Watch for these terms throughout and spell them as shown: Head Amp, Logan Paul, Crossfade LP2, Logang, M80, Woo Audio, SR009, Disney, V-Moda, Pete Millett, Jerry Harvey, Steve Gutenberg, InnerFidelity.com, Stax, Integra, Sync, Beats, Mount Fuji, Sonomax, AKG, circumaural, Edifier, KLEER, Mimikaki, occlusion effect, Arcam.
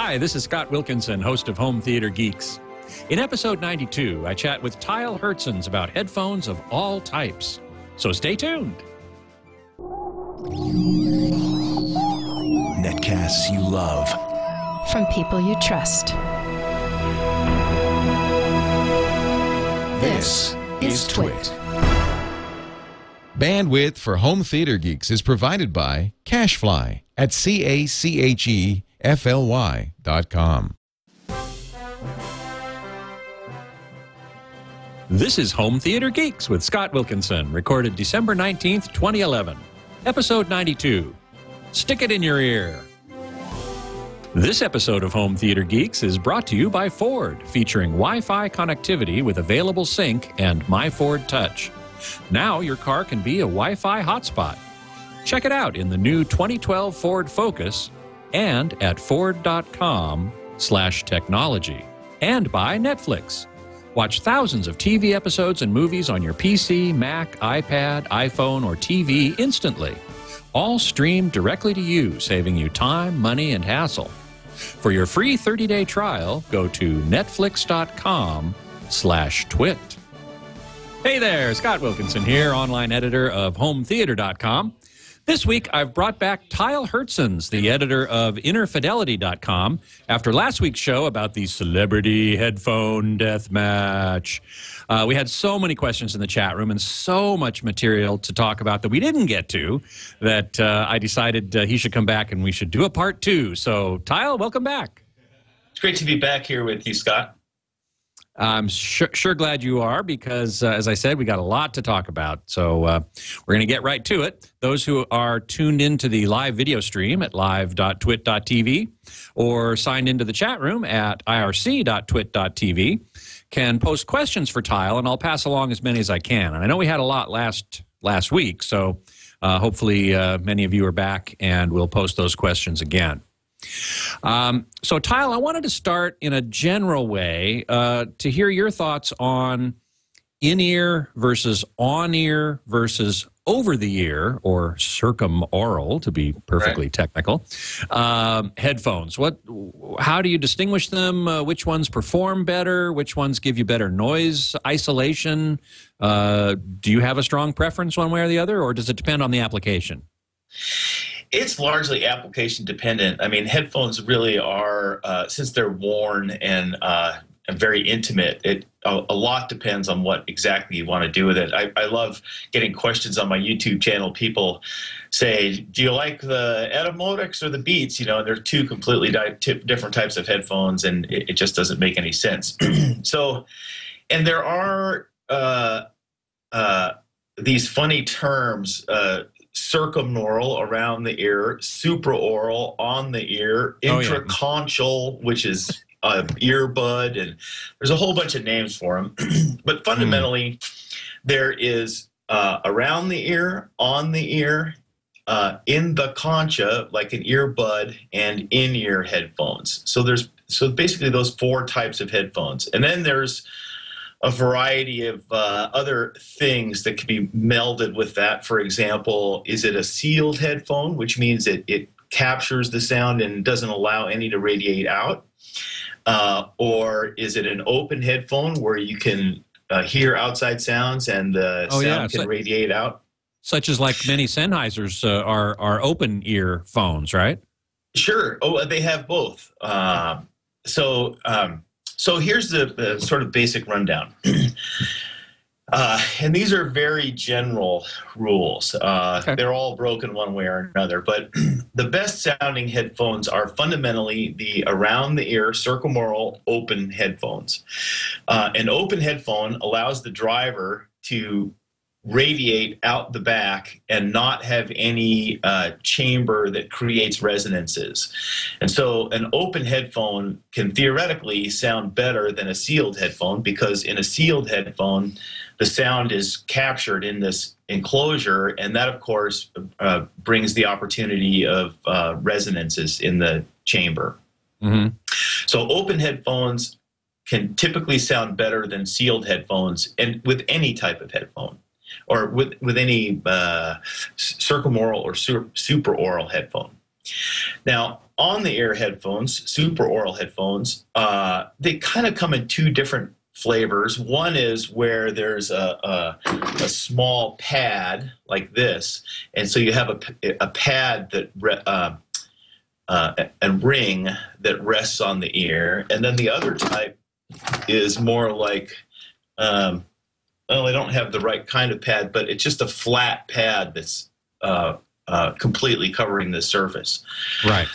Hi, this is Scott Wilkinson, host of Home Theater Geeks. In episode 92, I chat with Tyll Hertsens about headphones of all types. So stay tuned. Netcasts you love. From people you trust. This is TWiT. Bandwidth for Home Theater Geeks is provided by Cashfly at CACHEFLY.com. This is Home Theater Geeks with Scott Wilkinson, recorded December 19th, 2011. Episode 92, Stick It In Your Ear. This episode of Home Theater Geeks is brought to you by Ford, featuring Wi-Fi connectivity with available Sync and MyFord Touch. Now your car can be a Wi-Fi hotspot. Check it out in the new 2012 Ford Focus and at Ford.com/technology. And by Netflix. Watch thousands of TV episodes and movies on your PC, Mac, iPad, iPhone, or TV instantly. All streamed directly to you, saving you time, money, and hassle. For your free 30-day trial, go to netflix.com/twit. Hey there, Scott Wilkinson here, online editor of HomeTheater.com. This week, I've brought back Tyll Hertsens, the editor of InnerFidelity.com, after last week's show about the celebrity headphone death match. We had so many questions in the chat room and so much material to talk about that we didn't get to that I decided he should come back and we should do a part two. So, Tyll, welcome back. It's great to be back here with you, Scott. I'm sure glad you are because, as I said, we got a lot to talk about. So we're going to get right to it. Those who are tuned into the live video stream at live.twit.tv or signed into the chat room at irc.twit.tv can post questions for Tyll, and I'll pass along as many as I can. And I know we had a lot last week, so hopefully many of you are back and we'll post those questions again. So Tyll, I wanted to start in a general way to hear your thoughts on in-ear versus on-ear versus over-the-ear or circum-oral, to be perfectly technical, headphones. How do you distinguish them? Which ones perform better? Which ones give you better noise isolation? Do you have a strong preference one way or the other, or does it depend on the application? It's largely application dependent. I mean, headphones really are, since they're worn and very intimate, a lot depends on what exactly you want to do with it. I love getting questions on my YouTube channel. People say, do you like the Etymotics or the Beats? You know, and they're two completely different types of headphones, and it just doesn't make any sense. So, and there are these funny terms, circumnoral, around the ear, supraoral, on the ear, intraconchal, which is earbud, and there's a whole bunch of names for them. But fundamentally, there is around the ear, on the ear, in the concha, like an earbud, and in-ear headphones. So there's basically those four types of headphones, and then there's a variety of other things that can be melded with that. For example, is it a sealed headphone, which means it captures the sound and doesn't allow any to radiate out? Or is it an open headphone where you can hear outside sounds and the sound can radiate out? Such as like many Sennheisers are open ear phones, right? Sure. Oh, they have both. So here's the sort of basic rundown. And these are very general rules. They're all broken one way or another. But the best sounding headphones are fundamentally the around the ear, circumaural, open headphones. An open headphone allows the driver to radiate out the back and not have any chamber that creates resonances. And so an open headphone can theoretically sound better than a sealed headphone because in a sealed headphone, the sound is captured in this enclosure, and that, of course, brings the opportunity of resonances in the chamber. Mm-hmm. So open headphones can typically sound better than sealed headphones, and with any type of headphone, or with any circumaural or supraoral headphone. Now, on-the-ear headphones, super-oral headphones, they kind of come in two different flavors. One is where there's a small pad like this, and so you have a pad that a ring that rests on the ear, and then the other type is more like, well, they don't have the right kind of pad, but it's just a flat pad that's completely covering the surface. Right.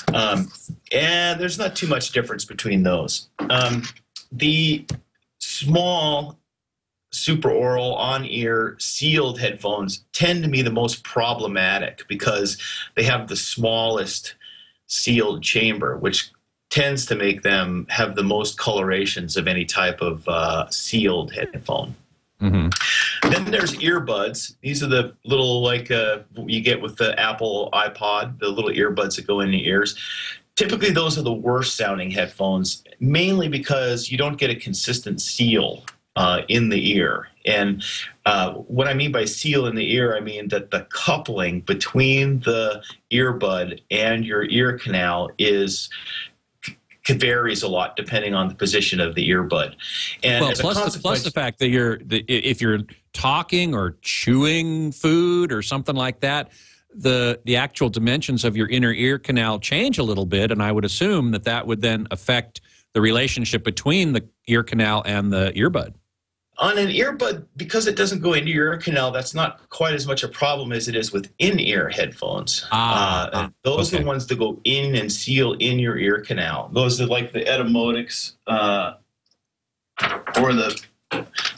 And there's not too much difference between those. The small super-oral on-ear sealed headphones tend to be the most problematic because they have the smallest sealed chamber, which tends to make them have the most colorations of any type of sealed headphone. Mm-hmm. Then there's earbuds. These are the little, like you get with the Apple iPod, the little earbuds that go in your ears. Typically, those are the worst sounding headphones, mainly because you don't get a consistent seal in the ear. And what I mean by seal in the ear, I mean that the coupling between the earbud and your ear canal is varies a lot depending on the position of the earbud, and well, plus the fact that if you're talking or chewing food or something like that, the actual dimensions of your inner ear canal change a little bit, and I would assume that that would then affect the relationship between the ear canal and the earbud. On an earbud, because it doesn't go into your ear canal, that's not quite as much a problem as it is with in-ear headphones. Those okay. are the ones that go in and seal in your ear canal. Those are like the Etymotics,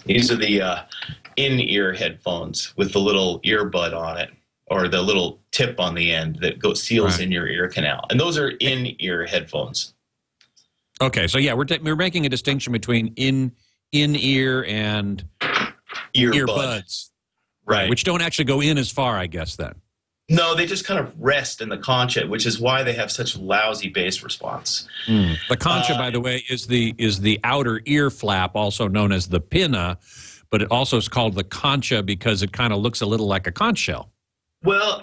these are the in-ear headphones with the little earbud on it, or the little tip on the end that seals right in your ear canal. And those are in-ear headphones. Okay, so yeah, we're making a distinction between in-ear and earbuds, right? Which don't actually go in as far, I guess, then. No, they just kind of rest in the concha, which is why they have such lousy bass response. Mm. The concha, by the way, is the outer ear flap, also known as the pinna, but it also is called the concha because it kind of looks a little like a conch shell. Well,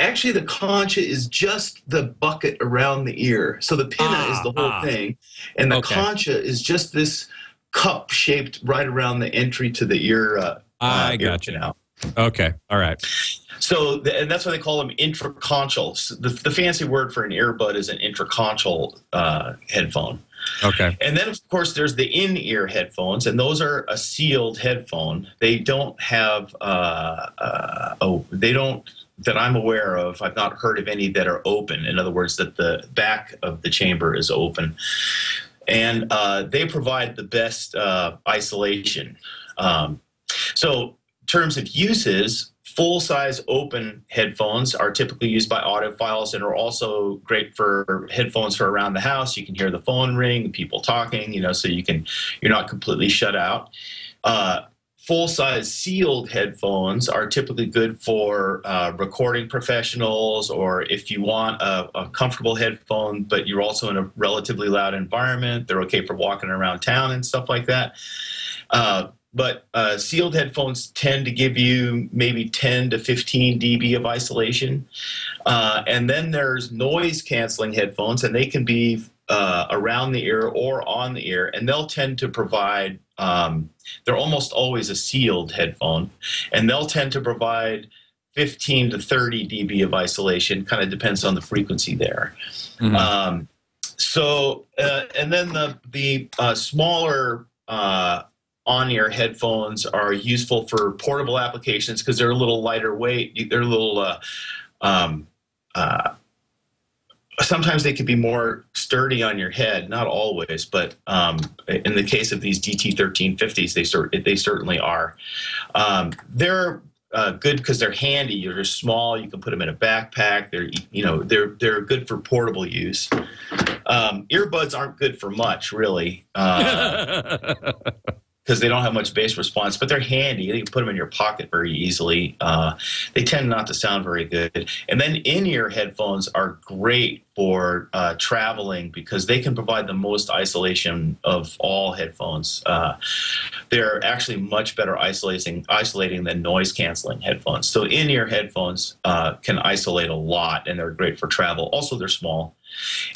actually the concha is just the bucket around the ear. So the pinna is the whole thing, and the concha is just this cup shaped right around the entry to the ear. I got you now. Okay, all right. So, and that's why they call them intraconchal. So the fancy word for an earbud is an intraconchal headphone. Okay. And then, of course, there's the in-ear headphones, and those are a sealed headphone. They don't have they don't, that I'm aware of, I've not heard of any that are open. In other words, that the back of the chamber is open. And they provide the best isolation. So in terms of uses, full-size open headphones are typically used by audiophiles and are also great for headphones for around the house. You can hear the phone ring, people talking, you know, so you're not completely shut out. Full-size sealed headphones are typically good for recording professionals, or if you want a comfortable headphone, but you're also in a relatively loud environment. They're okay for walking around town and stuff like that. But sealed headphones tend to give you maybe 10 to 15 dB of isolation. And then there's noise-canceling headphones, and they can be around the ear or on the ear, and they'll tend to provide they're almost always a sealed headphone, and they'll tend to provide 15 to 30 dB of isolation. Kind of depends on the frequency there. Mm-hmm. And then the smaller on-ear headphones are useful for portable applications because they're a little lighter weight. They're a little sometimes they could be more sturdy on your head, not always, but in the case of these DT1350s, they certainly are. They're good because they're handy. They're small. You can put them in a backpack. They're good for portable use. Earbuds aren't good for much, really. because they don't have much bass response, but they're handy. You can put them in your pocket very easily. They tend not to sound very good. And then in-ear headphones are great for traveling because they can provide the most isolation of all headphones. They're actually much better isolating than noise-canceling headphones. So in-ear headphones can isolate a lot, and they're great for travel. Also, they're small.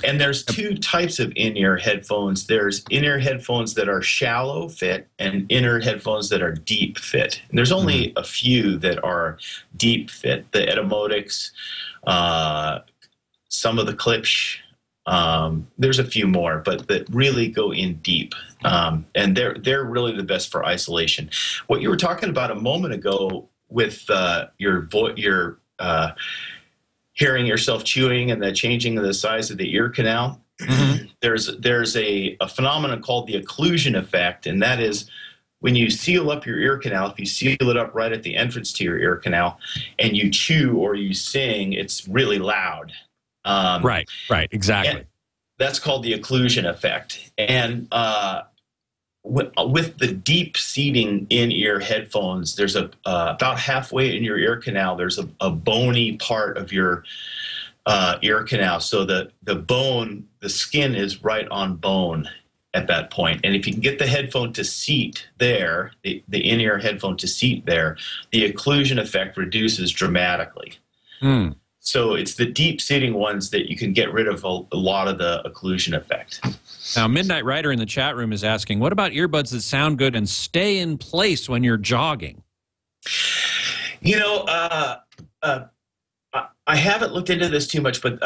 And there's two types of in-ear headphones. There's in-ear headphones that are shallow fit and in-ear headphones that are deep fit. And there's only a few that are deep fit. The Etymotics, some of the Klipsch, there's a few more, but that really go in deep. And they're really the best for isolation. What you were talking about a moment ago with your hearing yourself chewing and the changing of the size of the ear canal, there's a phenomenon called the occlusion effect, and that is when you seal up your ear canal, if you seal it up right at the entrance to your ear canal and you chew or you sing, it's really loud. Right, exactly. That's called the occlusion effect. And with the deep seating in-ear headphones, there's a about halfway in your ear canal, there's a bony part of your ear canal. So the bone, the skin is right on bone at that point. And if you can get the headphone to seat there, the in-ear headphone to seat there, the occlusion effect reduces dramatically. So it's the deep seating ones that you can get rid of a lot of the occlusion effect. Now, Midnight Rider in the chat room is asking, what about earbuds that sound good and stay in place when you're jogging? You know, I haven't looked into this too much, but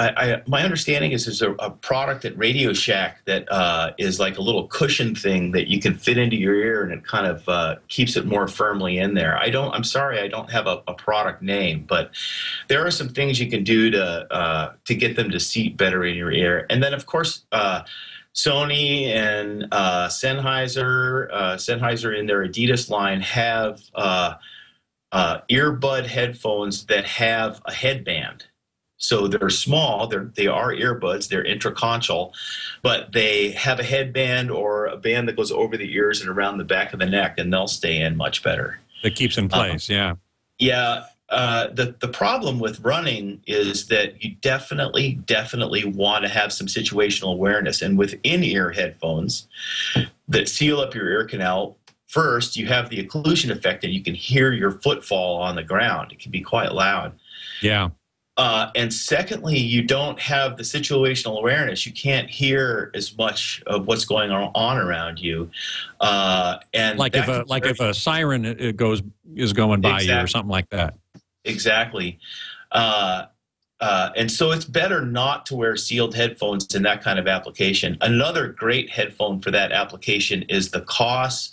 my understanding is there's a product at Radio Shack that is like a little cushion thing that you can fit into your ear, and it kind of keeps it more firmly in there. I'm sorry, I don't have a product name, but there are some things you can do to get them to seat better in your ear. And then, of course, Sony and Sennheiser in their Adidas line have earbud headphones that have a headband. So they're small, they are earbuds, they're intraconchal, but they have a headband or a band that goes over the ears and around the back of the neck, and they'll stay in much better. It keeps in place, yeah. Yeah. The problem with running is that you definitely want to have some situational awareness. And with in-ear headphones that seal up your ear canal, first, you have the occlusion effect, and you can hear your footfall on the ground. It can be quite loud. Yeah. And secondly, you don't have the situational awareness. You can't hear as much of what's going on around you. And like if a siren is going by you or something like that. Exactly. And so it's better not to wear sealed headphones in that kind of application. Another great headphone for that application is the Koss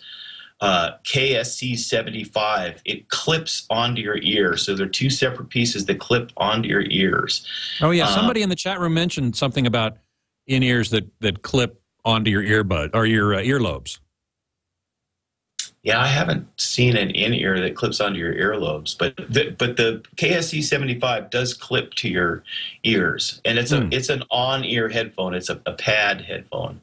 KSC75. It clips onto your ear. So they're two separate pieces that clip onto your ears. Oh, yeah. Somebody in the chat room mentioned something about in-ears that clip onto your earbud or your earlobes. Yeah, I haven't seen an in-ear that clips onto your earlobes, but the KSC75 does clip to your ears, and it's an on-ear headphone. It's a pad headphone.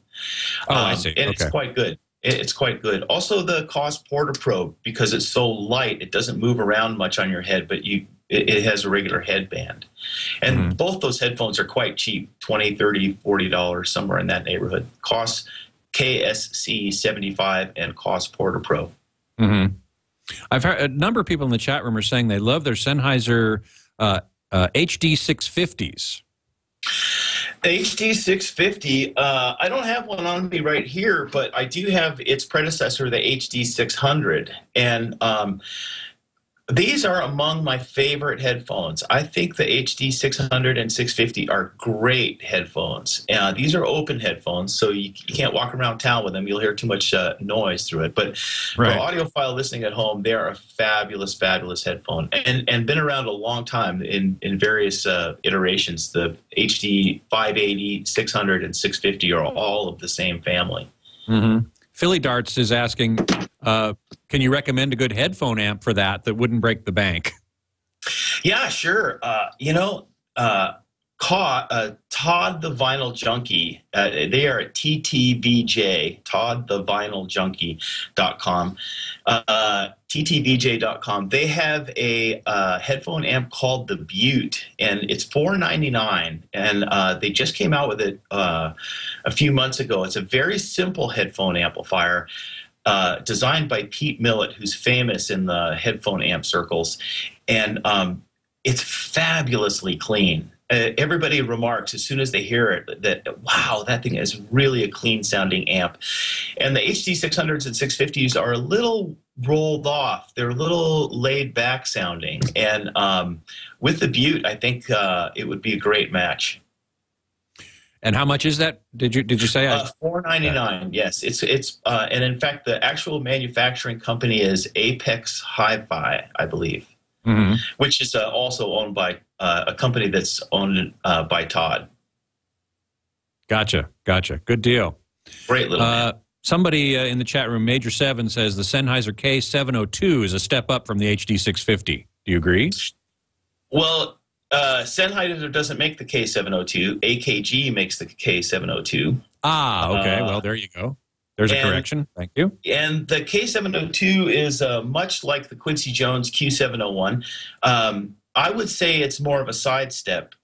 I see. And it's quite good. It's quite good. Also, the Koss Porta Pro, because it's so light, it doesn't move around much on your head, but it has a regular headband. And both those headphones are quite cheap, $20, $30, $40, somewhere in that neighborhood. Koss KSC75 and Koss Porta Pro. I've heard a number of people in the chat room are saying they love their Sennheiser HD650s. The HD650, I don't have one on me right here, but I do have its predecessor, the HD600. And these are among my favorite headphones. I think the HD600 and 650 are great headphones. These are open headphones, so you can't walk around town with them. You'll hear too much noise through it. But for audiophile listening at home, they are a fabulous, fabulous headphone, and been around a long time in various iterations. The HD 580, 600, and 650 are all of the same family. Philly Darts is asking, can you recommend a good headphone amp for that wouldn't break the bank? Yeah, sure. Todd the Vinyl Junkie. They are at TTVJ, ToddTheVinylJunkie.com. TTVJ.com. They have a headphone amp called The Butte, and it's $4.99, and they just came out with it a few months ago. It's a very simple headphone amplifier. Designed by Pete Millett, who's famous in the headphone amp circles, and it's fabulously clean. Everybody remarks as soon as they hear it that, wow, that thing is really a clean-sounding amp. And the HD600s and 650s are a little rolled off. They're a little laid-back sounding. And with the Butte, I think it would be a great match. And how much is that? Did you say? $4.99. Yes, it's and in fact the actual manufacturing company is Apex Hi-Fi, I believe, mm-hmm. which is also owned by a company that's owned by Todd. Gotcha, gotcha. Good deal. Great little. Somebody in the chat room, Major Seven, says the Sennheiser K702 is a step up from the HD650. Do you agree? Well. Sennheiser doesn't make the K702. AKG makes the K702. Ah, okay. Well, there you go. There's a correction. Thank you. And the K702 is much like the Quincy Jones Q701. I would say it's more of a sidestep.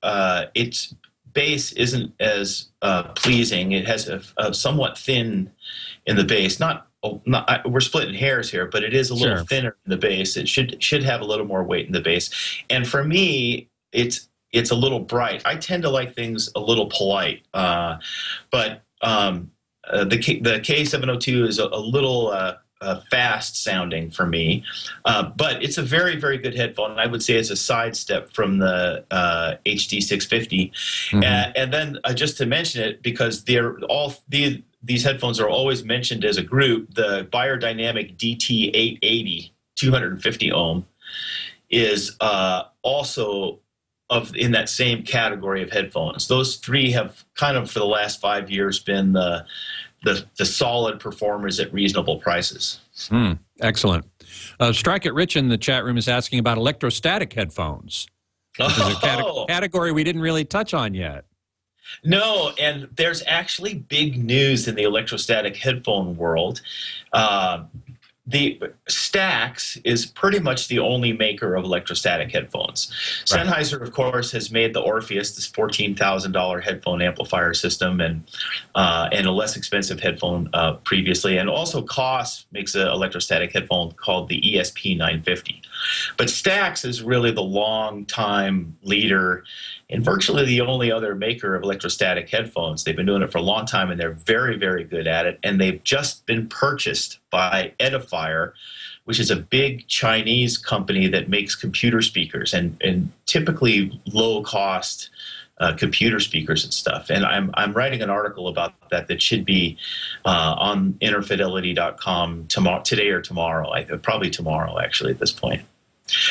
Its bass isn't as pleasing. It has a somewhat thin in the bass. We're splitting hairs here, but it is a little sure. thinner in the bass. It should have a little more weight in the bass. And for me, it's a little bright. I tend to like things a little polite, but the K702 is a little fast sounding for me. But it's a very, very good headphone, and I would say it's a sidestep from the HD650. Mm-hmm. And then just to mention it, because these headphones are always mentioned as a group, the Beyerdynamic DT880 250 ohm is also in that same category of headphones. Those three have kind of for the last 5 years been the solid performers at reasonable prices. Mm, excellent. Strike It Rich in the chat room is asking about electrostatic headphones, which is a category we didn't really touch on yet. No, and there's actually big news in the electrostatic headphone world. The Stax is pretty much the only maker of electrostatic headphones. Right. Sennheiser, of course, has made the Orpheus, this $14,000 headphone amplifier system, and a less expensive headphone previously. And also Koss makes an electrostatic headphone called the ESP950. But Stax is really the long-time leader and virtually the only other maker of electrostatic headphones. They've been doing it for a long time, and they're very, very good at it. And they've just been purchased by Edifier, which is a big Chinese company that makes computer speakers and typically low-cost computer speakers and stuff. And I'm writing an article about that should be on InnerFidelity.com today or tomorrow. Probably tomorrow, actually, at this point.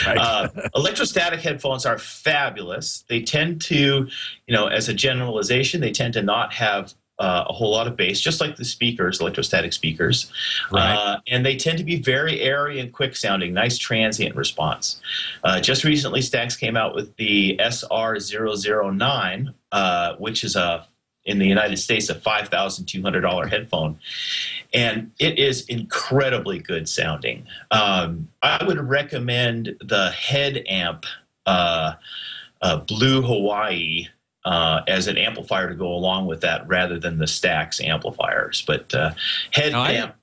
Right. Electrostatic headphones are fabulous. They tend to, as a generalization, they tend to not have a whole lot of bass, just like the speakers, electrostatic speakers. Right. And they tend to be very airy and quick sounding, nice transient response. Just recently, Stax came out with the SR009, which is in the United States, a $5,200 headphone. And it is incredibly good sounding. I would recommend the Head Amp Blue Hawaii as an amplifier to go along with that rather than the Stax amplifiers. But Head Amp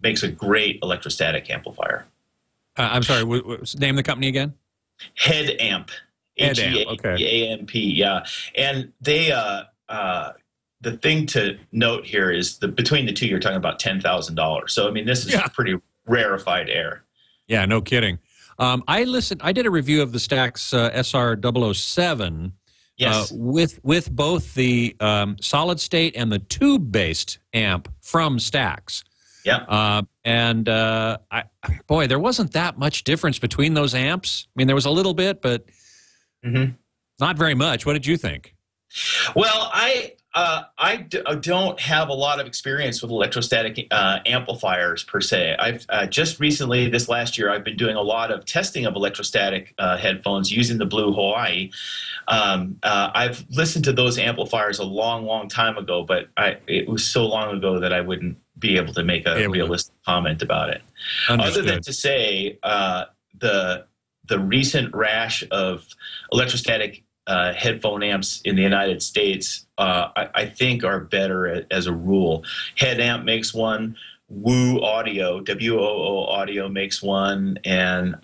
makes a great electrostatic amplifier. I'm sorry, name the company again? Head Amp. H-E-A-M-P, yeah. And they... the thing to note here is between the two, you're talking about $10,000. So, I mean, this is pretty rarefied air. Yeah, no kidding. I did a review of the Stax SR007 with both the solid state and the tube-based amp from Stax. Yeah. Boy, there wasn't that much difference between those amps. I mean, there was a little bit, but not very much. What did you think? Well, I I don't have a lot of experience with electrostatic amplifiers per se. I've just recently, this last year, I've been doing a lot of testing of electrostatic headphones using the Blue Hawaii. I've listened to those amplifiers a long, long time ago, but it was so long ago that I wouldn't be able to make a realistic comment about it. Understood. Other than to say the recent rash of electrostatic headphone amps in the United States, I think, are better as a rule. Head Amp makes one, Woo Audio, WOO Audio makes one, and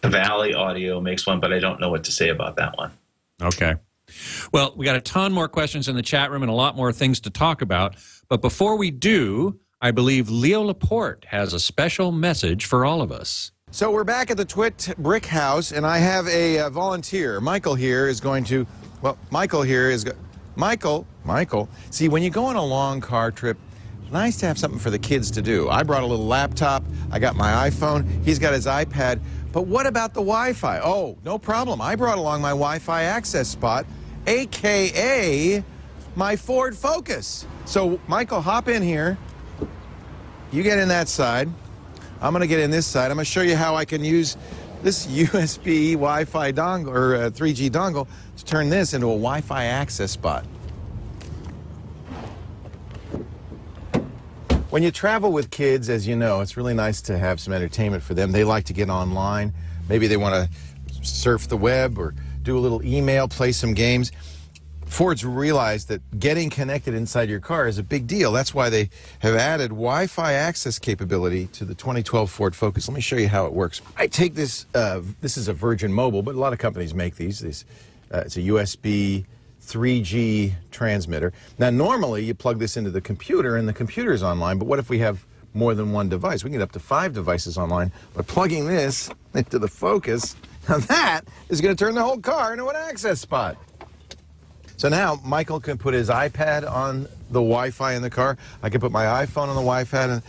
Cavalli Audio makes one, but I don't know what to say about that one. Okay. Well, we got a ton more questions in the chat room and a lot more things to talk about. But before we do, I believe Leo Laporte has a special message for all of us. So we're back at the TWiT Brick House, and I have a volunteer. Michael here is going to, well, Michael. See, when you go on a long car trip, it's nice to have something for the kids to do. I brought a little laptop. I got my iPhone. He's got his iPad. But what about the Wi-Fi? Oh, no problem. I brought along my Wi-Fi access spot, a.k.a. my Ford Focus. So, Michael, hop in here. You get in that side. I'm going to get in this side. I'm going to show you how I can use this USB Wi-Fi dongle, or 3G dongle, to turn this into a Wi-Fi access spot. When you travel with kids, as you know, it's really nice to have some entertainment for them. They like to get online. Maybe they want to surf the web or do a little email, play some games. Ford's realized that getting connected inside your car is a big deal. That's why they have added Wi-Fi access capability to the 2012 Ford Focus. Let me show you how it works. I take this, this is a Virgin Mobile, but a lot of companies make these. It's a USB 3G transmitter. Now, normally you plug this into the computer and the computer is online, but what if we have more than one device? We can get up to 5 devices online, but plugging this into the Focus, now that is going to turn the whole car into an access spot. So now Michael can put his iPad on the Wi-Fi in the car. I can put my iPhone on the Wi-Fi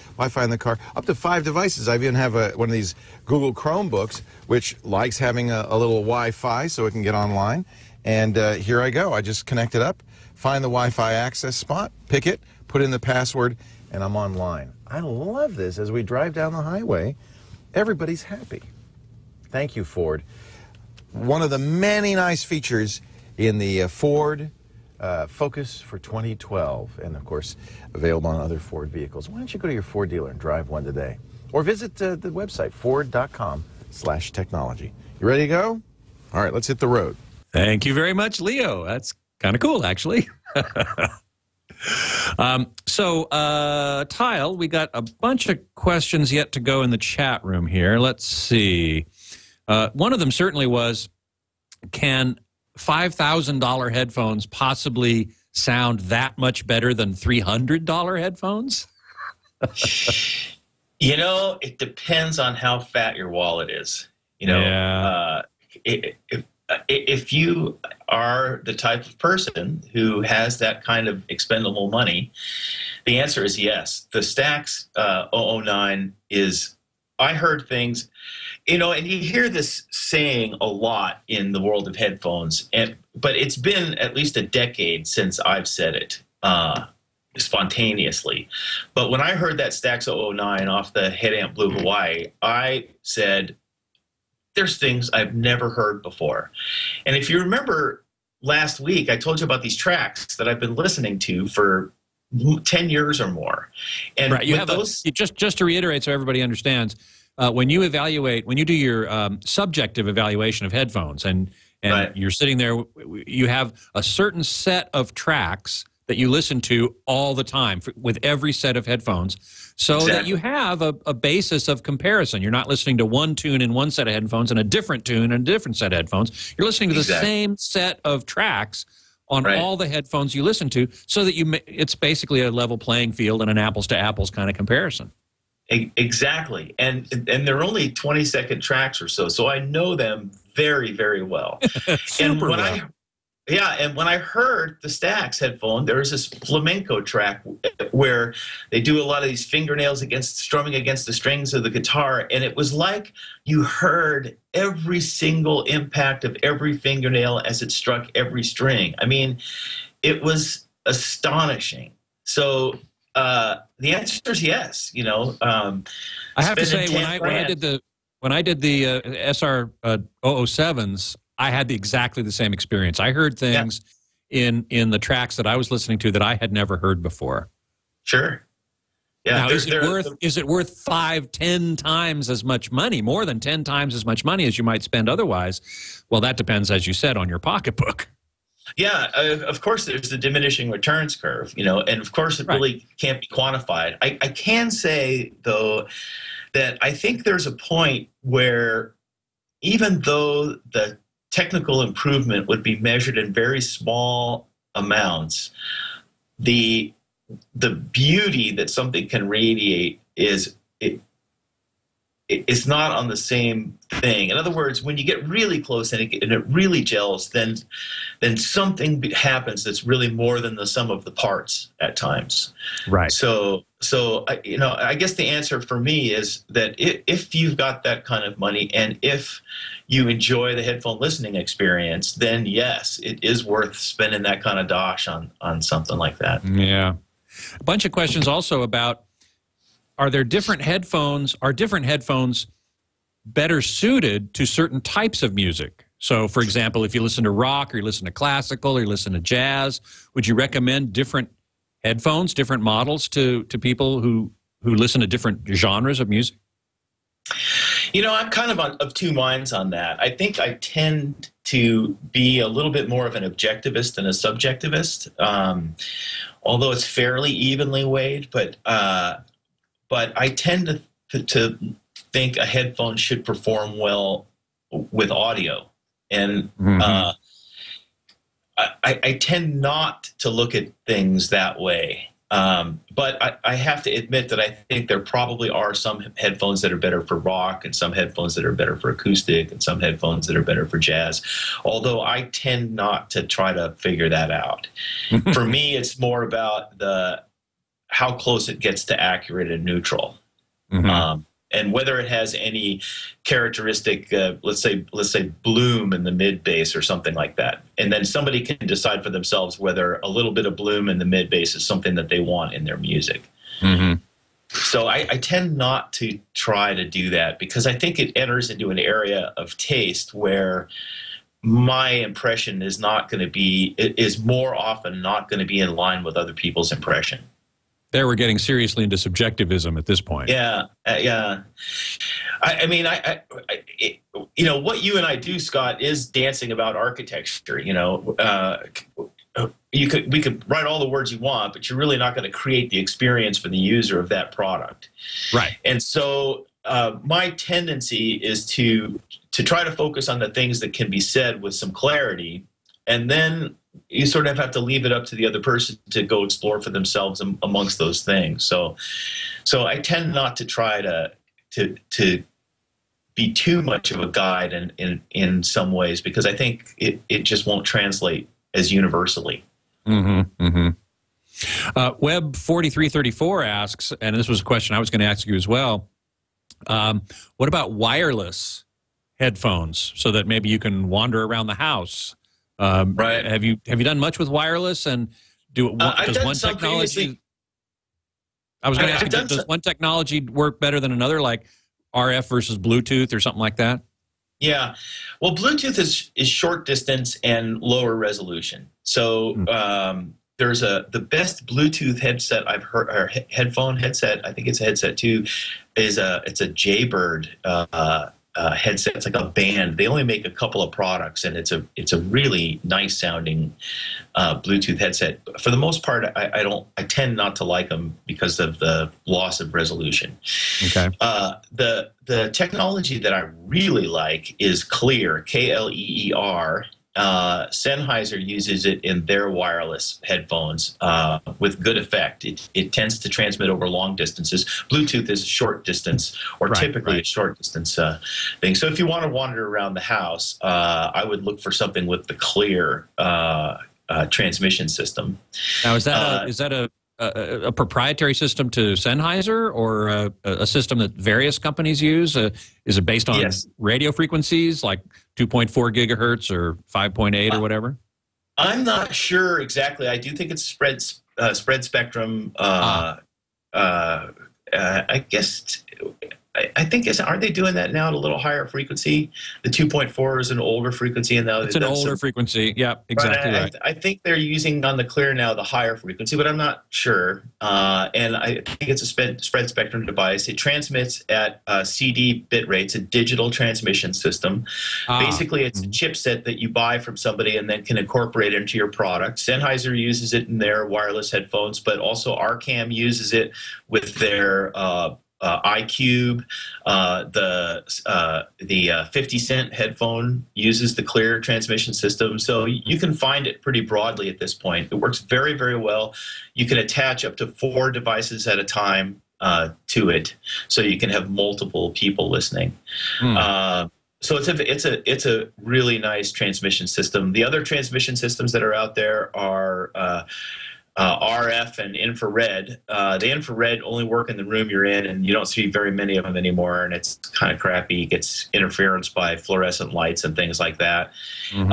in the car. Up to 5 devices. I even have one of these Google Chromebooks, which likes having a little Wi-Fi so it can get online. And here I go. I just connect it up, find the Wi-Fi access spot, pick it, put in the password, and I'm online. I love this. As we drive down the highway, everybody's happy. Thank you, Ford. One of the many nice features in the Ford Focus for 2012, and of course available on other Ford vehicles. Why don't you go to your Ford dealer and drive one today, or visit the website ford.com/technology. You ready to go? All right, let's hit the road. Thank you very much, Leo. That's kind of cool, actually. Tyll, we got a bunch of questions yet to go in the chat room here. Let's see. One of them certainly was, can $5,000 headphones possibly sound that much better than $300 headphones? You know, it depends on how fat your wallet is. You know, yeah. If you are the type of person who has that kind of expendable money, the answer is yes. The Stax 009 is, I heard things, you know, and you hear this saying a lot in the world of headphones, but it's been at least a decade since I've said it spontaneously. But when I heard that Stax 009 off the Head Amp Blue Hawaii, I said, there's things I've never heard before. And if you remember last week, I told you about these tracks that I've been listening to for 10 years or more. And right, you have those, just to reiterate so everybody understands, when you evaluate, when you do your subjective evaluation of headphones, and right, you're sitting there, you have a certain set of tracks that you listen to all the time with every set of headphones, so exactly, that you have a basis of comparison. You're not listening to one tune in one set of headphones and a different tune in a different set of headphones. You're listening to exactly the same set of tracks on right all the headphones you listen to, so that it's basically a level playing field and an apples to apples kind of comparison. Exactly, and they're only 20-second tracks or so, so I know them very, very well. And when I heard the Stax headphone, there was this flamenco track where they do a lot of these fingernails strumming against the strings of the guitar, and it was like you heard every single impact of every fingernail as it struck every string. I mean, it was astonishing. So the answer is yes. You know, I have to say when I did the SR007s, I had exactly the same experience. I heard things in the tracks that I was listening to that I had never heard before. Sure. Yeah, now, is it worth 5, 10 times as much money, more than 10 times as much money as you might spend otherwise? Well, that depends, as you said, on your pocketbook. Yeah, of course, there's the diminishing returns curve, you know, and of course it really can't be quantified. I can say, though, that I think there's a point where even though the technical improvement would be measured in very small amounts, the beauty that something can radiate is it's not on the same thing. In other words, when you get really close and it really gels, then something happens that's really more than the sum of the parts at times. Right. So you know, I guess the answer for me is that if you've got that kind of money and if you enjoy the headphone listening experience, then yes, it is worth spending that kind of dosh on something like that. Yeah. A bunch of questions also about, are there different headphones? Are different headphones better suited to certain types of music? So, for example, if you listen to rock or you listen to classical or you listen to jazz, would you recommend different headphones, different models to people who listen to different genres of music? You know, I'm kind of two minds on that. I think I tend to be a little bit more of an objectivist than a subjectivist, although it's fairly evenly weighed, but I tend to think a headphone should perform well with audio. And I tend not to look at things that way. But I have to admit that I think there probably are some headphones that are better for rock and some headphones that are better for acoustic and some headphones that are better for jazz, although I tend not to try to figure that out. For me, it's more about how close it gets to accurate and neutral, and whether it has any characteristic, let's say bloom in the mid bass or something like that. And then somebody can decide for themselves whether a little bit of bloom in the mid bass is something that they want in their music. So I tend not to try to do that because I think it enters into an area of taste where my impression is not going to be, it is more often not going to be in line with other people's impression. There we're getting seriously into subjectivism at this point. Yeah, yeah. I mean, you know, what you and I do, Scott, is dancing about architecture. You know, we could write all the words you want, but you're really not going to create the experience for the user of that product. Right. And so my tendency is to try to focus on the things that can be said with some clarity, and then you sort of have to leave it up to the other person to go explore for themselves amongst those things. So I tend not to try to be too much of a guide in some ways because I think it just won't translate as universally. Web 4334 asks, and this was a question I was going to ask you as well. What about wireless headphones so that maybe you can wander around the house? Right. Have you done much with wireless and does one technology work better than another, like RF versus Bluetooth or something like that? Yeah. Well, Bluetooth is short distance and lower resolution. So, there's the best Bluetooth headset I've heard, or headphone headset. I think it's a headset too, it's a Jaybird, headset. It's like a band. They only make a couple of products, and it's a really nice sounding Bluetooth headset. For the most part, I tend not to like them because of the loss of resolution. Okay. The technology that I really like is KLEER, KLEER. Sennheiser uses it in their wireless headphones with good effect. It tends to transmit over long distances. Bluetooth is a short distance, or typically a short distance thing. So if you want to wander around the house, I would look for something with the KLEER transmission system. Now, is that a proprietary system to Sennheiser, or a system that various companies use? Is it based on radio frequencies like 2.4 gigahertz or 5.8 or whatever? I'm not sure exactly. I do think it's spread spectrum. I guess I think is aren't they doing that now at a little higher frequency? The 2.4 is an older frequency, and now it's an older frequency. Yeah, exactly. Right. I think they're using on the Cleer now the higher frequency, but I'm not sure. And I think it's a spread spectrum device. It transmits at CD bit rates, a digital transmission system. Basically, it's a chipset that you buy from somebody and then can incorporate it into your product. Sennheiser uses it in their wireless headphones, but also Arcam uses it with their iCube, the 50 Cent headphone uses the Cleer transmission system. So you can find it pretty broadly at this point. It works very, very well. You can attach up to 4 devices at a time to it, so you can have multiple people listening. So it's a really nice transmission system. The other transmission systems that are out there are RF and infrared. The infrared only work in the room you're in, and you don't see very many of them anymore, and it's kind of crappy. It gets interference by fluorescent lights and things like that. The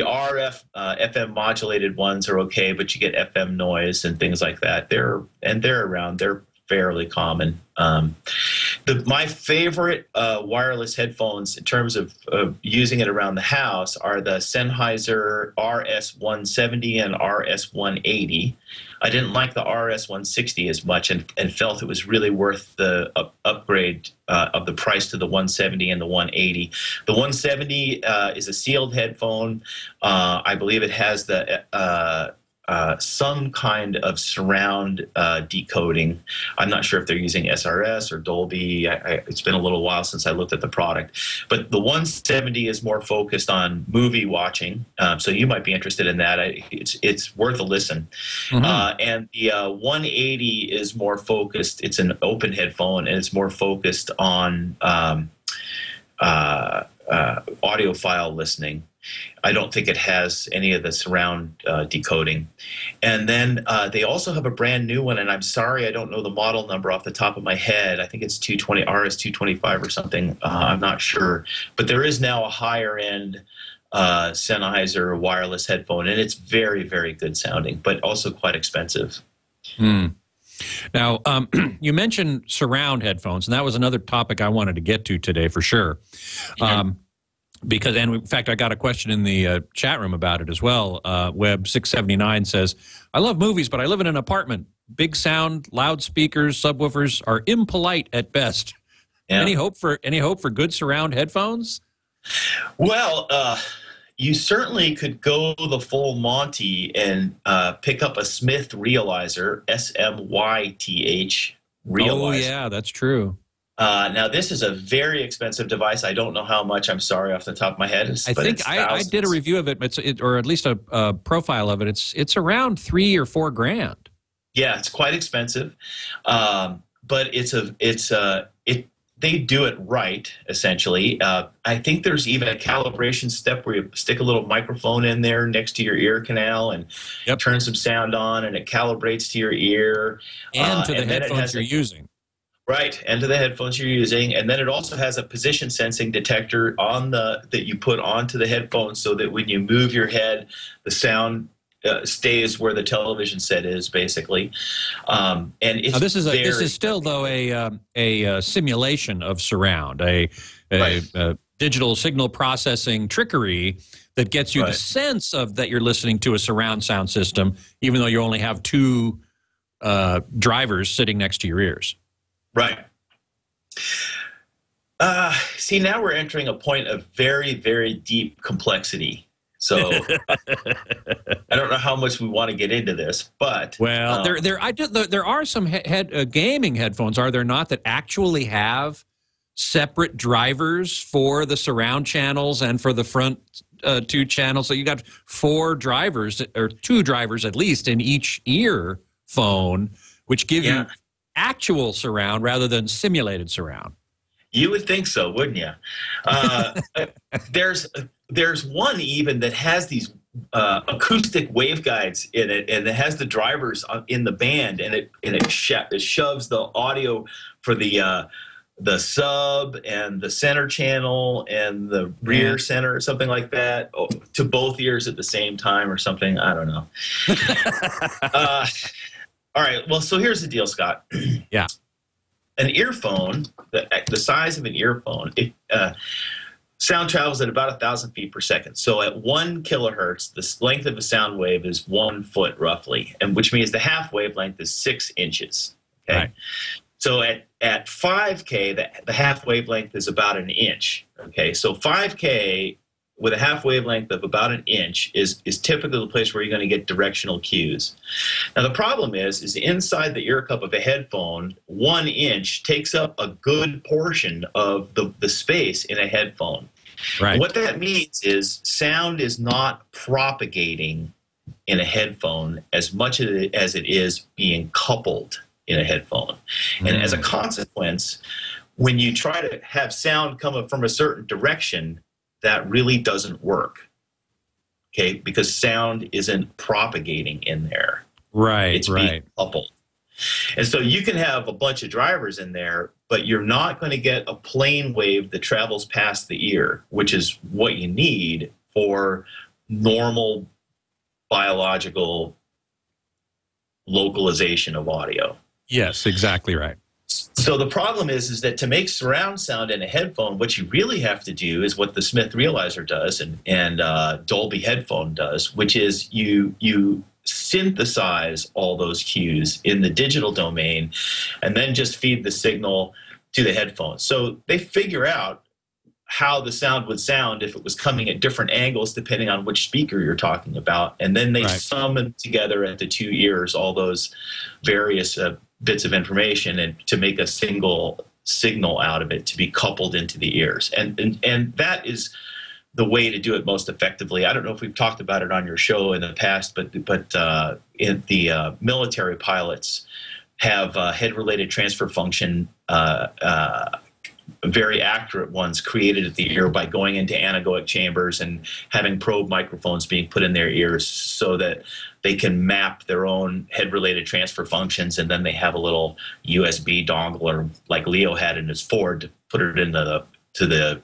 RF FM modulated ones are okay, but you get FM noise and things like that. They're around. They're fairly common. My favorite wireless headphones in terms of using it around the house are the Sennheiser RS170 and RS180. I didn't like the RS160 as much and felt it was really worth the upgrade of the price to the 170 and the 180. The 170 is a sealed headphone. I believe it has the some kind of surround decoding. I'm not sure if they're using SRS or Dolby. It's been a little while since I looked at the product. But the 170 is more focused on movie watching, so you might be interested in that. It's worth a listen. And the 180 is more focused. It's an open headphone, and it's more focused on audiophile listening. I don't think it has any of the surround decoding. And then they also have a brand new one, and I'm sorry I don't know the model number off the top of my head. I think it's 220 RS225 or something. I'm not sure. But there is now a higher-end Sennheiser wireless headphone, and it's very, very good sounding, but also quite expensive. Now, you mentioned surround headphones, and that was another topic I wanted to get to today for sure. Because, and in fact, I got a question in the chat room about it as well. Web 679 says, I love movies, but I live in an apartment. Big sound, loudspeakers, subwoofers are impolite at best. Any hope for good surround headphones? Well, you certainly could go the full Monty and pick up a Smyth Realiser, S-M-Y-T-H, Realiser. Oh, yeah, that's true. Now, this is a very expensive device. I don't know how much. I'm sorry off the top of my head. I think I did a review of it, or at least a profile of it. It's around $3 or $4 grand. Yeah, it's quite expensive, but they do it right, essentially. I think there's even a calibration step where you stick a little microphone in there next to your ear canal and turn some sound on, and it calibrates to your ear. And to the headphones you're using. Right, and to the headphones you're using, and then it also has a position sensing detector on that you put onto the headphones, so that when you move your head, the sound stays where the television set is, basically. And it's now, this is still though a simulation of surround, a digital signal processing trickery that gets you the sense of that you're listening to a surround sound system, even though you only have 2 drivers sitting next to your ears. Right. See, now we're entering a point of very, very deep complexity. So I don't know how much we want to get into this, but well, there are some gaming headphones, are there not, that actually have separate drivers for the surround channels and for the front 2 channels. So you got 4 drivers or 2 drivers at least in each ear phone, which give you actual surround rather than simulated surround. You would think so, wouldn't you? There's one even that has these acoustic waveguides in it, and it has the drivers in the band, and it shoves the audio for the the sub and the center channel and the rear center or something like that to both ears at the same time or something. I don't know. All right. Well, so here's the deal, Scott. Yeah. An earphone, the size of an earphone, sound travels at about 1,000 feet per second. So at 1 kilohertz, the length of a sound wave is 1 foot roughly, and which means the half wavelength is 6 inches. Okay. Right. So at 5K, the half wavelength is about 1 inch. Okay, so 5K with a half wavelength of about 1 inch is typically the place where you're going to get directional cues. Now the problem is inside the ear cup of a headphone, 1 inch takes up a good portion of the space in a headphone. Right. What that means is sound is not propagating in a headphone as much as it is being coupled in a headphone. And as a consequence, when you try to have sound come up from a certain direction, that really doesn't work, okay? Because sound isn't propagating in there. Right, it's being coupled. And so you can have a bunch of drivers in there, but you're not going to get a plane wave that travels past the ear, which is what you need for normal biological localization of audio. Yes, exactly right. So the problem is that to make surround sound in a headphone, what you really have to do is what the Smyth Realiser does and Dolby Headphone does, which is you synthesize all those cues in the digital domain and then just feed the signal to the headphone. So they figure out how the sound would sound if it was coming at different angles depending on which speaker you're talking about, and then they summon together at the two ears all those various bits of information and to make a single signal out of it to be coupled into the ears. And that is the way to do it most effectively. I don't know if we've talked about it on your show in the past, but in the military pilots have head-related transfer function very accurate ones created at the ear by going into anechoic chambers and having probe microphones being put in their ears so that they can map their own head-related transfer functions, and then they have a little USB dongle or like Leo had in his Ford to put it into the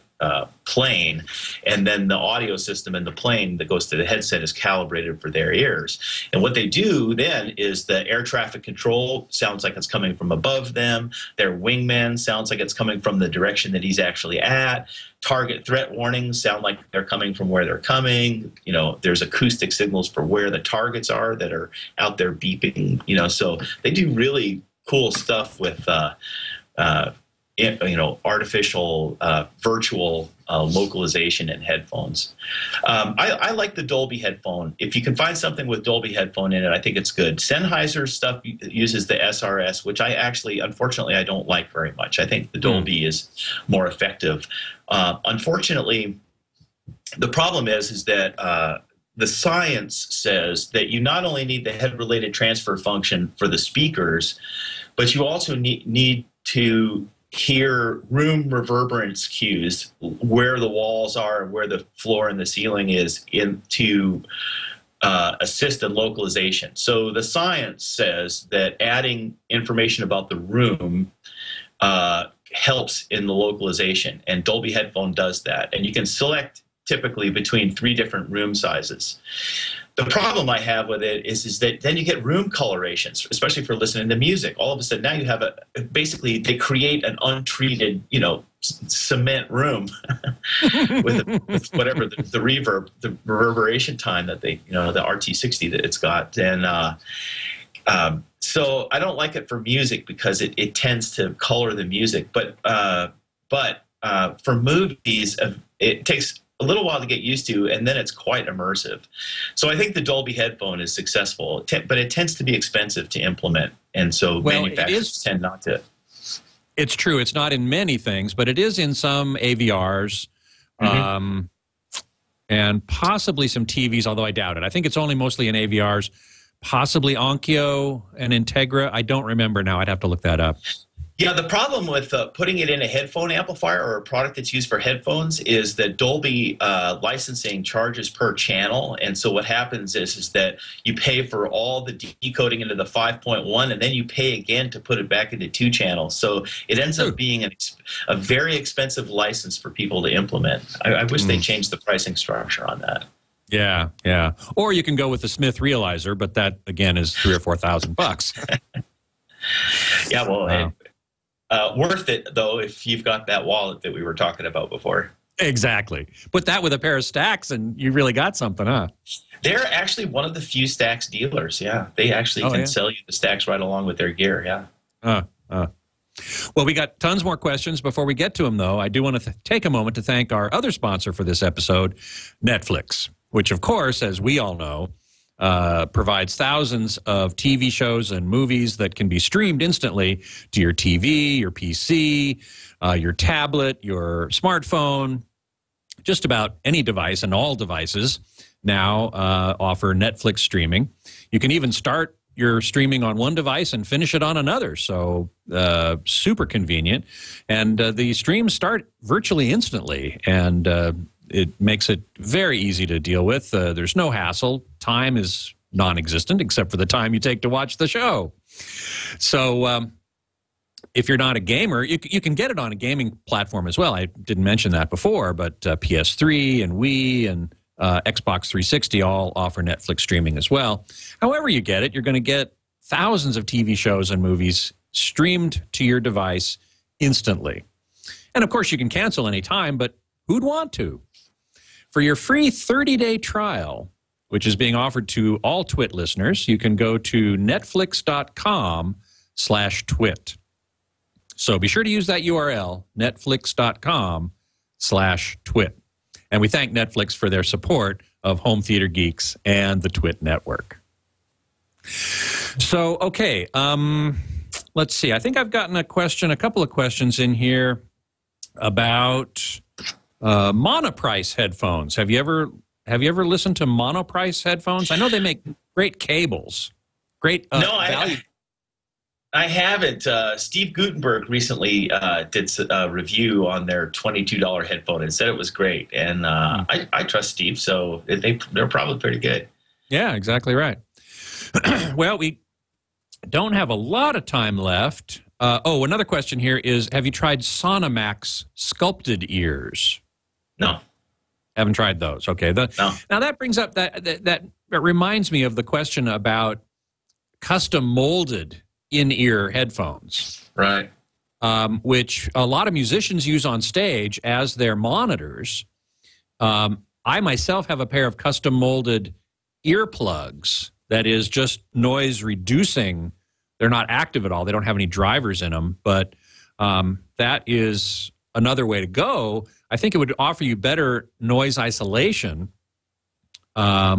plane, and then the audio system in the plane that goes to the headset is calibrated for their ears. And what they do then is the air traffic control sounds like it's coming from above them, their wingman sounds like it's coming from the direction that he's actually at, target threat warnings sound like they're coming from where they're coming, you know, there's acoustic signals for where the targets are that are out there beeping, you know, so they do really cool stuff with artificial virtual localization in headphones. I like the Dolby headphone. If you can find something with Dolby headphone in it, I think it's good. Sennheiser stuff uses the SRS, which I actually, unfortunately, I don't like very much. I think the Dolby is more effective. Unfortunately, the problem is that the science says that you not only need the head-related transfer function for the speakers, but you also need to hear room reverberance cues, where the walls are and where the floor and the ceiling is, to assist in localization. So the science says that adding information about the room helps in the localization, and Dolby Headphone does that. And you can select typically between 3 different room sizes. The problem I have with it is that then you get room colorations, especially for listening to music. All of a sudden now you have basically they create an untreated, you know, cement room with whatever the reverb, the reverberation time that they, you know, the RT60 that it's got. And so I don't like it for music because it tends to color the music. But for movies, it takes a little while to get used to, and then it's quite immersive. So I think the Dolby headphone is successful, but it tends to be expensive to implement, and so manufacturers tend not to. It's true. It's not in many things, but it is in some AVRs and possibly some TVs, although I doubt it. I think it's only mostly in AVRs, possibly Onkyo and Integra. I don't remember now. I'd have to look that up. Yeah, the problem with putting it in a headphone amplifier or a product that's used for headphones is that Dolby licensing charges per channel. And so what happens is that you pay for all the decoding into the 5.1 and then you pay again to put it back into 2 channels. So it ends up being a very expensive license for people to implement. I wish they changed the pricing structure on that. Yeah, yeah. Or you can go with the Smyth Realiser, but that, again, is $3,000 or $4,000. Yeah, well, wow. Worth it, though, if you've got that wallet that we were talking about before. Exactly. Put that with a pair of Stax and you really got something, huh? They're actually one of the few Stax dealers, yeah. They actually can sell you the Stax right along with their gear, yeah. Well, we got tons more questions. Before we get to them, though, I do want to take a moment to thank our other sponsor for this episode, Netflix, which, of course, as we all know, provides thousands of TV shows and movies that can be streamed instantly to your TV, your PC, your tablet, your smartphone. Just about any device and all devices now offer Netflix streaming. You can even start your streaming on one device and finish it on another. So super convenient. And the streams start virtually instantly. And it makes it very easy to deal with. There's no hassle. Time is non-existent except for the time you take to watch the show. So if you're not a gamer, you can get it on a gaming platform as well. I didn't mention that before, but PS3 and Wii and Xbox 360 all offer Netflix streaming as well. However you get it, you're going to get thousands of TV shows and movies streamed to your device instantly. And, of course, you can cancel any time, but who'd want to? For your free 30-day trial, which is being offered to all TWiT listeners, you can go to netflix.com/TWiT. So be sure to use that URL, netflix.com/TWiT. And we thank Netflix for their support of Home Theater Geeks and the TWiT Network. So, okay, let's see. I think I've gotten a question, a couple of questions in here about monoprice headphones. Have you ever listened to monoprice headphones? I know they make great cables. Great value. I haven't. Steve Gutenberg recently did a review on their $22 headphone and said it was great. And I trust Steve, so they're probably pretty good. Yeah, exactly right. Well, we don't have a lot of time left. Oh, another question here is, have you tried Sonomax sculpted ears? No. Haven't tried those. Okay. No. Now that brings up, that reminds me of the question about custom molded in-ear headphones. Right. Which a lot of musicians use on stage as their monitors. I myself have a pair of custom molded earplugs that is just noise reducing. They're not active at all. They don't have any drivers in them, but that is another way to go. I think it would offer you better noise isolation, but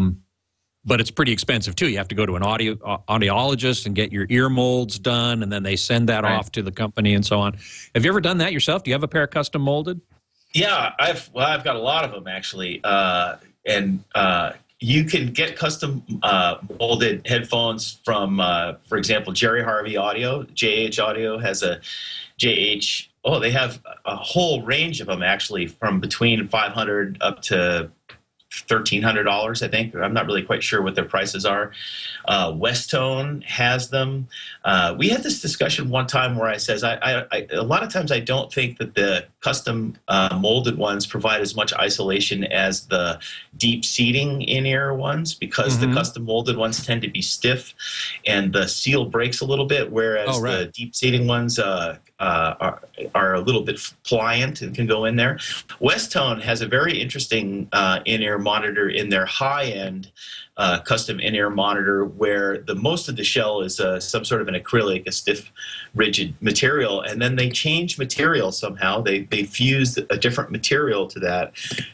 it's pretty expensive, too. You have to go to an audiologist and get your ear molds done, and then they send that off to the company and so on. Have you ever done that yourself? Do you have a pair of custom molded? Yeah, I've got a lot of them, actually, and you can get custom molded headphones from, for example, Jerry Harvey Audio. JH Audio has a JH. Oh, they have a whole range of them, actually, from between $500 up to $1,300, I think. I'm not really quite sure what their prices are. Westone has them. We had this discussion one time where I says, a lot of times I don't think that the custom molded ones provide as much isolation as the deep seating in-ear ones, because the custom molded ones tend to be stiff and the seal breaks a little bit, whereas the deep seating ones are a little bit pliant and can go in there. Westone has a very interesting in-ear monitor in their high-end custom in-ear monitor, where the most of the shell is some sort of an acrylic, a stiff, rigid material, and then they change material somehow. They fuse a different material to that,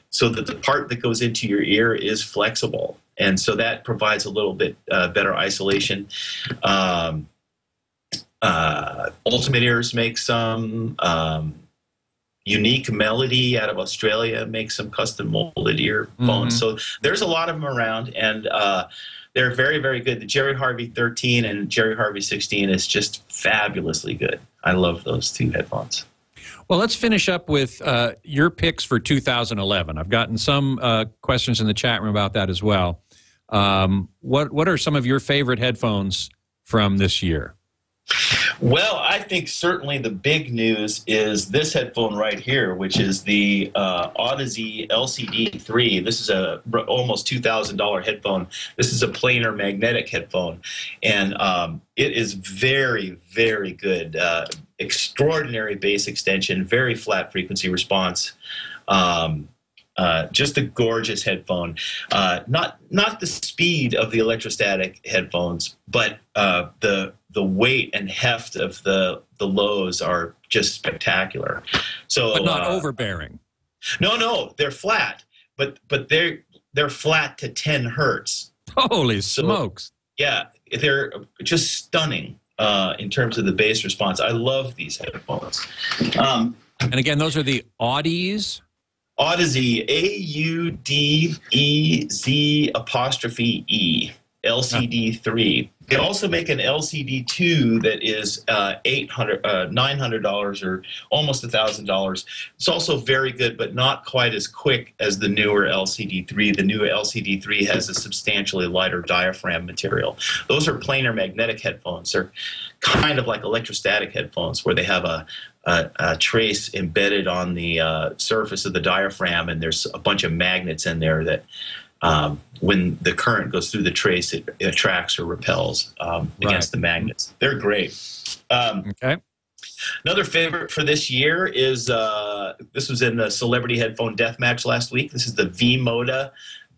so that the part that goes into your ear is flexible, and so that provides a little bit better isolation. Ultimate Ears makes some. Unique Melody out of Australia makes some custom molded earphones. So there's a lot of them around, and They're very, very good. The Jerry Harvey 13 and Jerry Harvey 16 is just fabulously good. I love those two headphones. Well, let's finish up with your picks for 2011. I've gotten some questions in the chat room about that as well. What are some of your favorite headphones from this year? Well, I think certainly the big news is this headphone right here, which is the Audeze LCD3. This is a almost $2,000 headphone. This is a planar magnetic headphone, and it is very, very good. Extraordinary bass extension, very flat frequency response. Just a gorgeous headphone. Not the speed of the electrostatic headphones, but the weight and heft of the lows are just spectacular. So, but not overbearing. No, they're flat, but they're flat to 10 hertz. Holy smokes! Yeah, they're just stunning in terms of the bass response. I love these headphones. And again, those are the Audeze. Audeze, AUDEZE LCD3. They also make an LCD2 that is $900 or almost $1,000. It's also very good, but not quite as quick as the newer LCD3. The newer LCD3 has a substantially lighter diaphragm material. Those are planar magnetic headphones. They're kind of like electrostatic headphones where they have a trace embedded on the surface of the diaphragm, and there's a bunch of magnets in there that when the current goes through the trace, it attracts or repels against the magnets. They're great. Okay. Another favorite for this year is, this was in the Celebrity Headphone Deathmatch last week. This is the V-Moda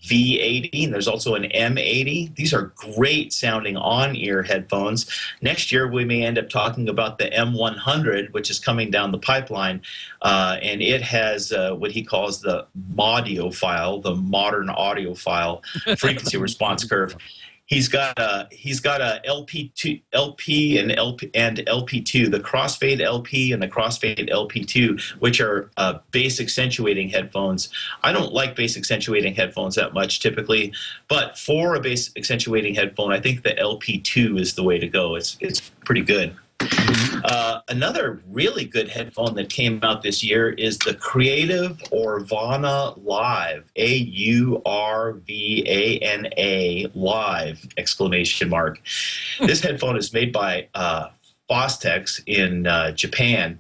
V80, and there's also an M80. These are great sounding on-ear headphones. Next year, we may end up talking about the M100, which is coming down the pipeline, and it has what he calls the modiophile, the modern audiophile frequency response curve. He's got a LP2, the crossfade LP and the crossfade LP2, which are bass accentuating headphones. I don't like bass accentuating headphones that much typically, but for a bass accentuating headphone, I think the LP2 is the way to go. It's pretty good. Another really good headphone that came out this year is the Creative Aurvana Live, AURVANA Live, ! This headphone is made by Fostex in Japan,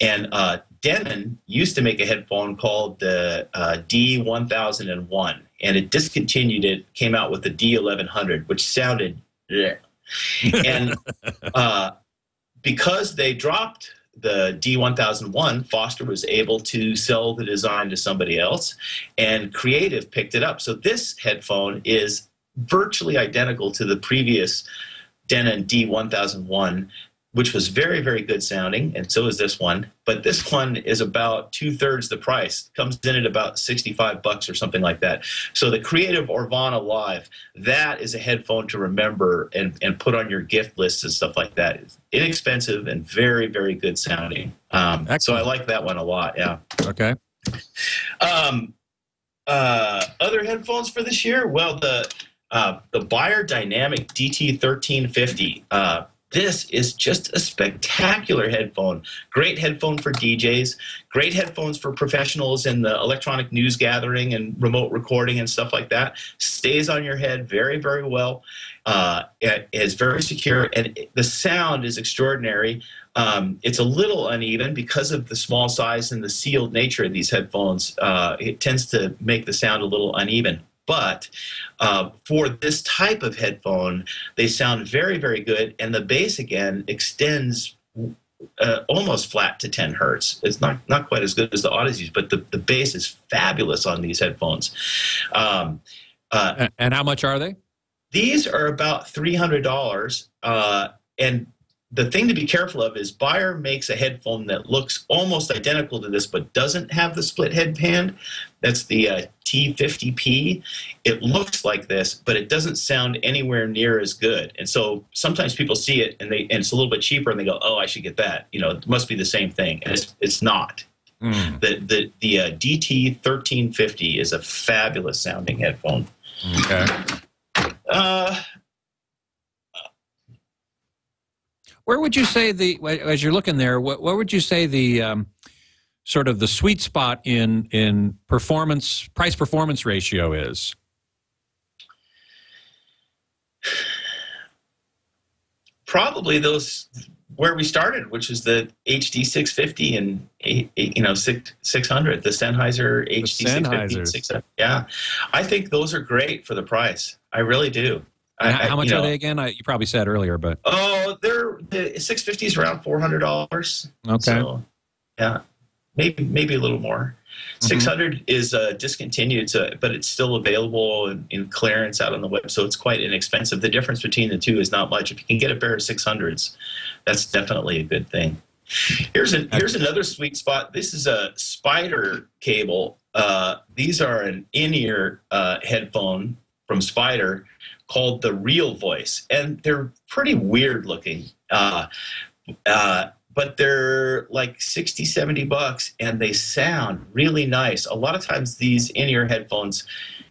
and Denon used to make a headphone called the D1001, and it discontinued it, came out with the D1100, which sounded bleh. And because they dropped the D1001, Foster was able to sell the design to somebody else, and Creative picked it up. So this headphone is virtually identical to the previous Denon D1001, which was very, very good sounding, and so is this one. But this one is about 2/3 the price. It comes in at about $65 or something like that. So the Creative Aurvana Live, that is a headphone to remember and put on your gift lists and stuff like that. It's inexpensive and very, very good sounding. So I like that one a lot, yeah. Okay. Other headphones for this year? Well, the Beyerdynamic DT1350, this is just a spectacular headphone. Great headphone for DJs, great headphones for professionals in the electronic news gathering and remote recording and stuff like that. Stays on your head very, very well. It is very secure, and the sound is extraordinary. It's a little uneven because of the small size and the sealed nature of these headphones. It tends to make the sound a little uneven. But for this type of headphone, they sound very, very good, and the bass, again, extends almost flat to 10 hertz. It's not quite as good as the Audeze's, but the bass is fabulous on these headphones. And how much are they? These are about $300, and the thing to be careful of is Beyer makes a headphone that looks almost identical to this but doesn't have the split headband. That's the T50P. It looks like this, but it doesn't sound anywhere near as good. And so sometimes people see it and it's a little bit cheaper and they go, oh, I should get that. You know, it must be the same thing. And it's not. Mm. The DT1350 is a fabulous sounding headphone. Okay. Where would you say the, as you're looking there, what would you say the sort of the sweet spot in performance, price performance ratio is? Probably those where we started, which is the HD650 and 600, the Sennheiser HD650 600. Yeah, I think those are great for the price. I really do. How much are they again? You probably said earlier, but oh, they're the 650 is around $400. Okay, so, yeah, maybe a little more. Mm-hmm. 600 is discontinued, so, but it's still available in clearance out on the web, so it's quite inexpensive. The difference between the two is not much. If you can get a pair of 600s, that's definitely a good thing. Here's another sweet spot. This is a Spider cable. These are an in-ear headphone from Spider called the Real Voice, and they're pretty weird looking, but they're like $60, $70, and they sound really nice. A lot of times these in-ear headphones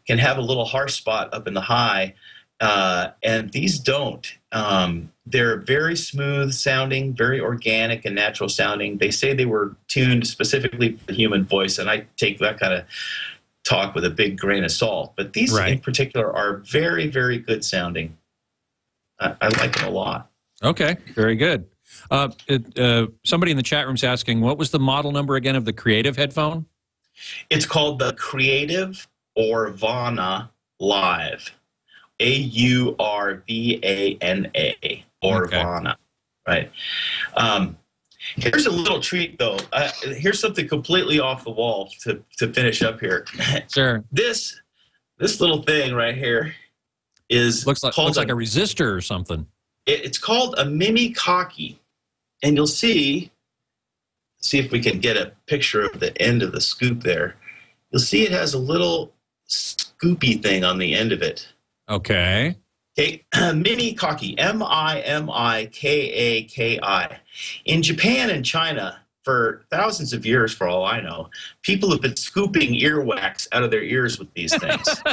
can have a little harsh spot up in the high, and these don't. They're very smooth sounding, very organic and natural sounding. They say they were tuned specifically for the human voice, and I take that kind of talk with a big grain of salt, but these in particular are very, very good sounding. I like them a lot. Okay, very good. Somebody in the chat room's asking, what was the model number again of the Creative headphone? It's called the Creative Aurvana Live, A-U-R-V-A-N-A, Aurvana, right? Here's a little treat, though. Here's something completely off the wall to finish up here. Sure. This little thing right here is looks like a resistor or something. It's called a Mimikaki, and you'll see if we can get a picture of the end of the scoop there. You'll see it has a little scoopy thing on the end of it. Okay. Okay, Mimikaki, M-I-M-I-K-A-K-I. In Japan and China, for thousands of years, for all I know, people have been scooping earwax out of their ears with these things.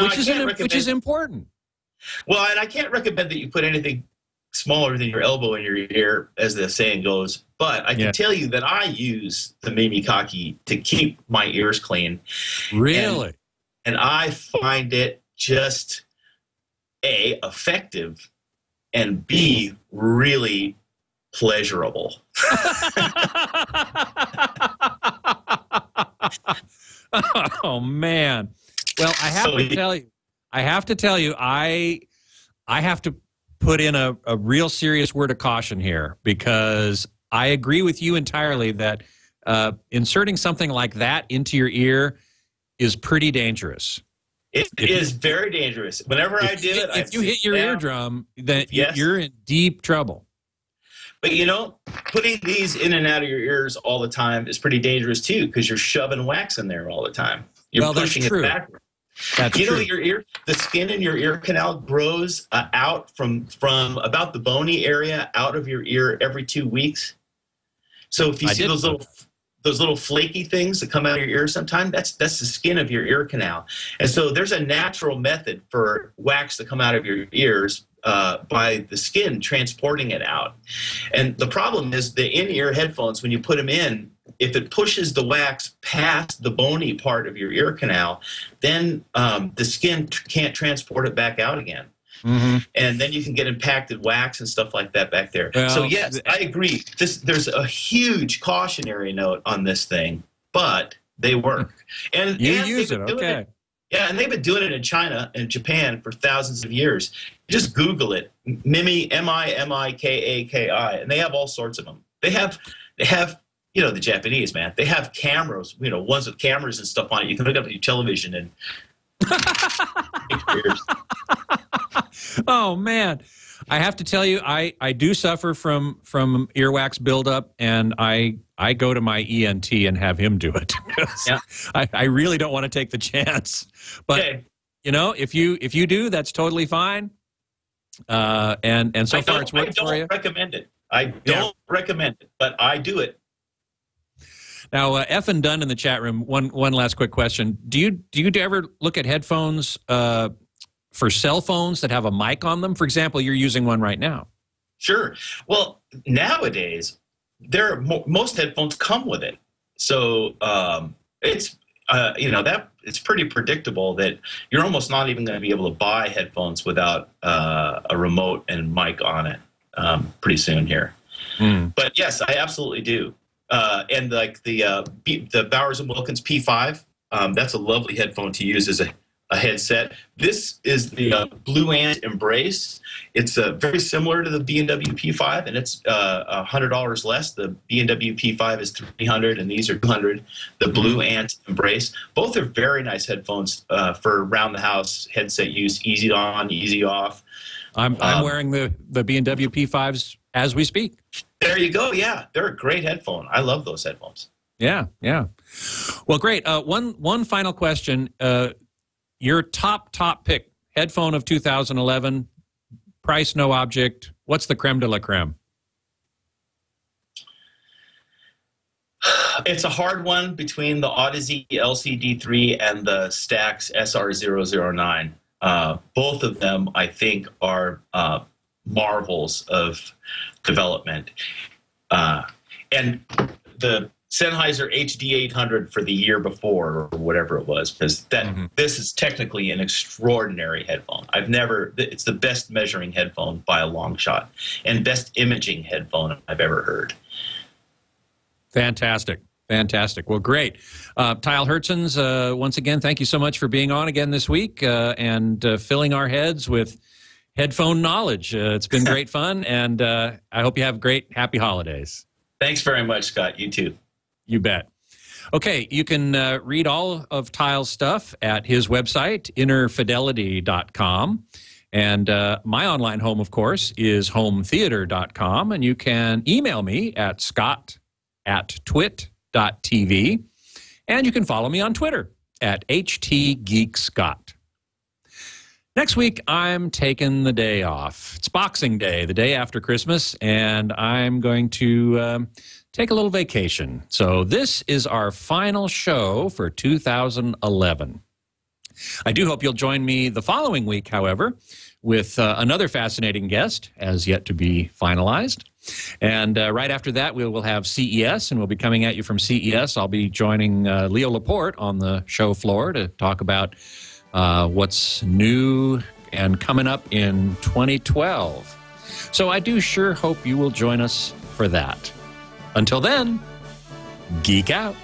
Which is important. Well, and I can't recommend that you put anything smaller than your elbow in your ear, as the saying goes, but I can tell you that I use the Mimikaki to keep my ears clean. Really? And I find it just, A, effective, and B, really pleasurable. Oh, man. Well, I have to tell you, I have to put in a real serious word of caution here, because I agree with you entirely that inserting something like that into your ear is pretty dangerous. It is very dangerous. Whenever I did it, if you hit your eardrum, then you're in deep trouble. But you know, putting these in and out of your ears all the time is pretty dangerous too, because you're shoving wax in there all the time. You're pushing it backward. That's true. You know, your ear, the skin in your ear canal grows out from about the bony area out of your ear every 2 weeks. So if you see those little flaky things that come out of your ear sometimes, that's the skin of your ear canal. And so there's a natural method for wax to come out of your ears by the skin transporting it out. And the problem is the in-ear headphones, when you put them in, if it pushes the wax past the bony part of your ear canal, then the skin can't transport it back out again. Mm-hmm. And then you can get impacted wax and stuff like that back there. Well, so, yes, I agree. There's a huge cautionary note on this thing, but they work. And use it, okay. Yeah, and they've been doing it in China and Japan for thousands of years. Just Google it, Mimi, M-I-M-I-K-A-K-I, and they have all sorts of them. They have you know, the Japanese, man. They have cameras, you know, ones with cameras and stuff on it. You can look up at your television and Oh man, I have to tell you, I do suffer from earwax buildup, and I go to my ENT and have him do it. Yeah. I really don't want to take the chance, but you know, if you do, that's totally fine. And so far it's worked for you. I don't recommend it, but I do it. Now, F and Dunn in the chat room, one last quick question. Do you ever look at headphones for cell phones that have a mic on them? For example, you're using one right now. Sure. Well, nowadays, there are most headphones come with it. So it's, you know, that it's pretty predictable that you're almost not even going to be able to buy headphones without a remote and mic on it pretty soon here. Mm. But yes, I absolutely do. And like the Bowers & Wilkins P5, that's a lovely headphone to use as a headset. This is the Blue Ant Embrace. It's very similar to the B&W P5, and it's $100 less. The B&W P5 is $300, and these are $200. The Blue Ant Embrace. Both are very nice headphones for around-the-house headset use, easy on, easy off. I'm wearing the B&W P5s as we speak. There you go. Yeah, they're a great headphone. I love those headphones. Yeah, yeah. Well, great. One final question. Your top pick, headphone of 2011, price no object. What's the creme de la creme? It's a hard one between the Audeze LCD3 and the Stax SR009. Both of them, I think, are marvels of development. And the Sennheiser HD800 for the year before, or whatever it was, because that this is technically an extraordinary headphone. I've never, it's the best measuring headphone by a long shot, and best imaging headphone I've ever heard. Fantastic. Fantastic. Well, great. Tyll Hertsens, once again, thank you so much for being on again this week and filling our heads with headphone knowledge. It's been great fun, and I hope you have great, happy holidays. Thanks very much, Scott. You too. You bet. Okay, you can read all of Tyll's stuff at his website, InnerFidelity.com. And my online home, of course, is HomeTheater.com. And you can email me at scott@twit.tv. And you can follow me on Twitter at HTGeekScott. Next week, I'm taking the day off. It's Boxing Day, the day after Christmas, and I'm going to take a little vacation. So this is our final show for 2011. I do hope you'll join me the following week, however, with another fascinating guest, as yet to be finalized. And right after that, we will have CES, and we'll be coming at you from CES. I'll be joining Leo Laporte on the show floor to talk about what's new and coming up in 2012. So I do sure hope you will join us for that. Until then, geek out.